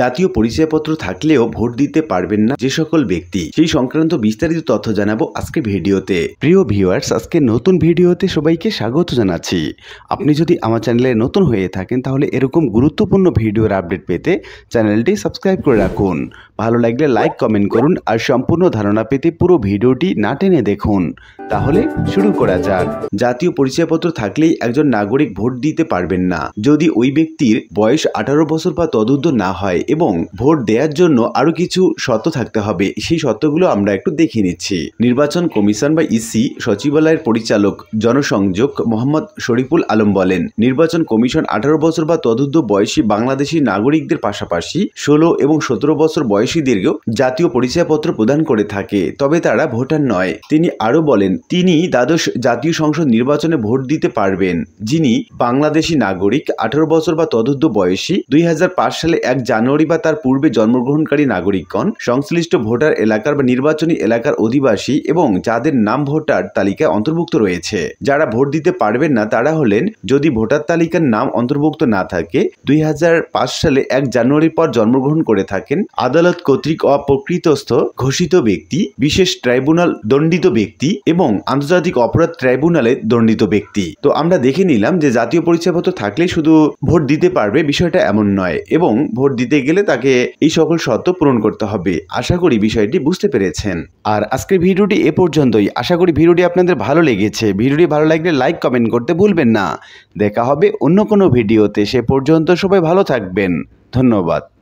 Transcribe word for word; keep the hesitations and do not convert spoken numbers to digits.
জাতীয় পরিচয়পত্র থাকলেও ভোট দিতে পারবেন না যে সকল ব্যক্তি, সেই সংক্রান্ত বিস্তারিত তথ্য জানাবো আজকে ভিডিওতে। প্রিয় ভিউয়ার্স, আজকে নতুন ভিডিওতে সবাইকে স্বাগত জানাচ্ছি। আপনি যদি আমার চ্যানেলে নতুন হয়ে থাকেন তাহলে এরকম গুরুত্বপূর্ণ ভিডিওর আপডেট পেতে চ্যানেলটি সাবস্ক্রাইব করে রাখুন। ভালো লাগলে লাইক কমেন্ট করুন আর সম্পূর্ণ ধারণা পেতে পুরো ভিডিওটি না টেনে দেখুন। তাহলে শুরু করা যাক। জাতীয় পরিচয়পত্র থাকলেই একজন নাগরিক ভোট দিতে পারবেন না যদি ওই ব্যক্তির বয়স আঠারো বছর বা তদূর্ধ্ব না হয়, এবং ভোট দেওয়ার জন্য আরো কিছু শর্ত থাকতে হবে। সেই শর্তগুলো আমরা একটু দেখে নিচ্ছি। নির্বাচন কমিশন বা ইসি সচিবালয়ের পরিচালক জনসংযোগ মোহাম্মদ শরীফুল আলম বলেন, নির্বাচন কমিশন আঠারো বছর বা তদূর্ধ্ব বয়সী বাংলাদেশী নাগরিকদের পাশাপাশি ষোলো এবং সতেরো বছর বয়সীদেরকেও জাতীয় পরিচয়পত্র প্রদান করে থাকে, তবে তারা ভোটার নয়। তিনি আরো বলেন, তিনি দ্বাদশ জাতীয় সংসদ নির্বাচনে ভোট দিতে পারবেন যিনি বাংলাদেশী নাগরিক, আঠারো বছর বা তদূর্ধ্ব বয়সী, দুই হাজার পাঁচ সালে এক জান জানুয়ারি বা তার পূর্বে জন্মগ্রহণকারী নাগরিকগণ, সংশ্লিষ্ট ভোটার এলাকার বা নির্বাচনী এলাকার অধিবাসী এবং যাদের নাম ভোটার তালিকায় অন্তর্ভুক্ত রয়েছে। যারা ভোট দিতে পারবেন না তারা হলেন, যদি ভোটার তালিকার নাম অন্তর্ভুক্ত না থাকে, দুই হাজার পাঁচ সালে এক জানুয়ারির পর জন্মগ্রহণ করে থাকেন, আদালত কর্তৃক অপ্রকৃতস্থ ঘোষিত ব্যক্তি, বিশেষ ট্রাইব্যুনাল দণ্ডিত ব্যক্তি এবং আন্তর্জাতিক অপরাধ ট্রাইব্যুনালে দণ্ডিত ব্যক্তি। তো আমরা দেখে নিলাম যে জাতীয় পরিচয়পত্র থাকলেই শুধু ভোট দিতে পারবে বিষয়টা এমন নয়, এবং ভোট দিতে গেলে তাকে এই সকল শর্ত পূরণ করতে হবে। আশা করি বিষয়টি বুঝতে পেরেছেন। আর আজকের ভিডিওটি এ পর্যন্তই। আশা করি ভিডিওটি আপনাদের ভালো লেগেছে। ভিডিওটি ভালো লাগলে লাইক কমেন্ট করতে ভুলবেন না। দেখা হবে অন্য কোনো ভিডিওতে। সে পর্যন্ত সবাই ভালো থাকবেন। ধন্যবাদ।